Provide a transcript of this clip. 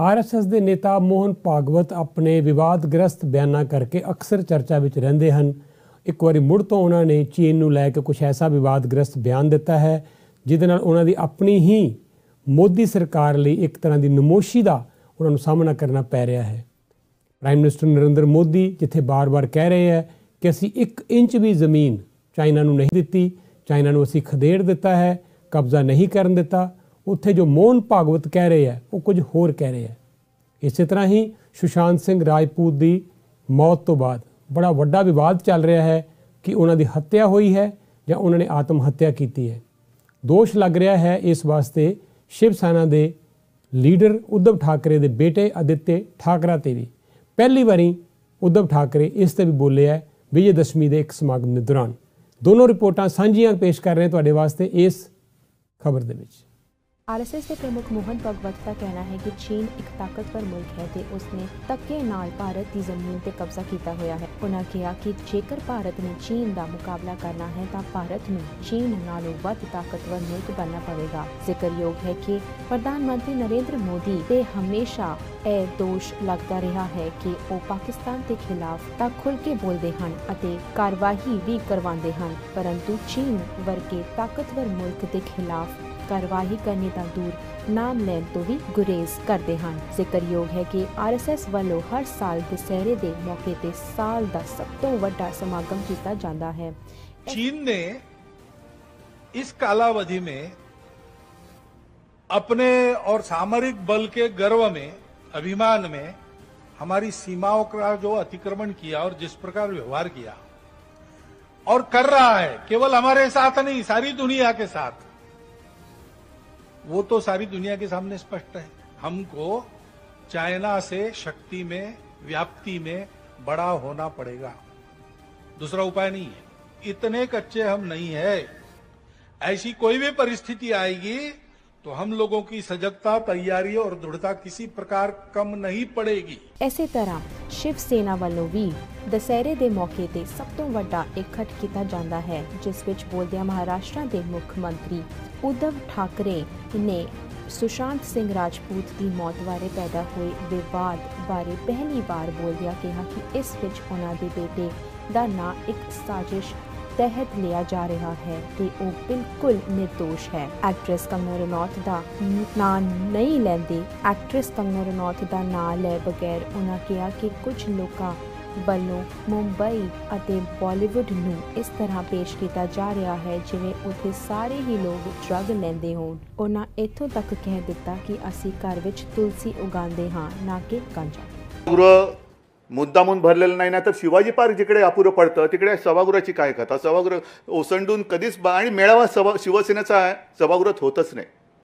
RSS ਦੇ नेता मोहन भागवत अपने विवादग्रस्त बयान करके अक्सर चर्चा में रहते हैं। एक बार मुड़ तो उन्होंने चीन को लैके कुछ ऐसा विवादग्रस्त बयान दिता है जिहदे नाल उन्हां दी अपनी ही मोदी सरकार लई एक तरह की नमोशी का उन्होंने सामना करना पै रहा है। प्राइम मिनिस्टर नरेंद्र मोदी जिथे बार बार कह रहे हैं कि असी एक इंच भी जमीन चाइना नूं नहीं दिती, चाइना नूं असी खदेड़ दिता है, कब्जा नहीं करन दिता, उत्थे जो मोहन भागवत कह रहे हैं वो कुछ होर कह रहे हैं। इस तरह ही सुशांत सिंह राजपूत की मौत तो बाद बड़ा वड्डा विवाद चल रहा है कि उन्हां दी हत्या हुई है या उन्होंने आत्म हत्या की है। दोष लग रहा है इस वास्ते शिवसेना के लीडर उद्धव ठाकरे के बेटे आदित्य ठाकरे ते भी। पहली बारी उद्धव ठाकरे इस पर भी बोले है विजयदशमी के एक समागम के दौरान। दोनों रिपोर्टां सांझियां पेश कर रहे हैं तुहाडे वास्ते इस खबर दे विच। RSS के प्रमुख मोहन भागवत का कहना है कि चीन एक ताकतवर मुल्क है ते उसने धक्के नाल भारत की जमीन पर कब्जा किया हुआ है। उन्होंने कहा कि जेकर भारत ने चीन का मुकाबला करना है तो भारत में चीन नालों वध ताकतवर मुल्क बनना पड़ेगा। जिक्रयोग है कि प्रधानमंत्री नरेंद्र मोदी ते हमेशा यह दोष लगता रहा है कि वह पाकिस्तान के खिलाफ तो खुल के बोलते हैं और कार्रवाई भी करवाते हैं, परंतु चीन वर्गे ताकतवर मुल्क के खिलाफ कार्रवाई करने का दूर नाम लैन तो भी गुरेज करते हैं। जिक्रयोग है कि RSS वालों हर साल दशहरे के मौके पर साल का सब तो वड्डा समागम किया जाता है। चीन ने इस कालावधि में अपने और सामरिक बल के गर्व में, अभिमान में हमारी सीमाओं का जो अतिक्रमण किया और जिस प्रकार व्यवहार किया और कर रहा है, केवल हमारे साथ नहीं सारी दुनिया के साथ, वो तो सारी दुनिया के सामने स्पष्ट है। हमको चाइना से शक्ति में, व्याप्ति में बड़ा होना पड़ेगा, दूसरा उपाय नहीं है। इतने कच्चे हम नहीं है। ऐसी कोई भी परिस्थिति आएगी तो हम लोगों की सजगता, तैयारी और दृढ़ता किसी प्रकार कम नहीं पड़ेगी। इसी तरह शिवसेना वालों भी दशहरे के मौके पर सब तो वड्डा इकट्ठ किया जाता है, जिस विच बोलदिया महाराष्ट्र के मुख्यमंत्री उद्धव ठाकरे ने सुशांत सिंह राजपूत की मौत बारे पैदा हुए विवाद बारे पहली बार बोलदिया कहा कि इस विच उन्हां दे बेटे दा नां एक साजिश तहत लिया जा रहा है कि वो बिल्कुल निर्दोष है। एक्ट्रेस कंगना रनौत का नाम नहीं लेंदे, एक्ट्रेस कंगना रनौत का नाम ले बगैर उन्होंने कहा कि कुछ लोगों वालों मुंबई और बॉलीवुड नूं इस तरह पेश किया जा रहा है जिवें उत्थे सारे ही लोग ड्रग लेंदे होण। उन्होंने इत्थों तक कह दिता कि असी घर विच तुलसी उगांदे हां ना कि गांजा। पूरा मुद्दामून भरलेलं नाही ना, तर शिवाजी पार्क जिकडे अपुरं पडतं तिकडे सभागृहाची काय कथा। सभागृह ओसंडून कधीच आणि मेळावा शिवसेनेचा सभागृहात होतच नाही।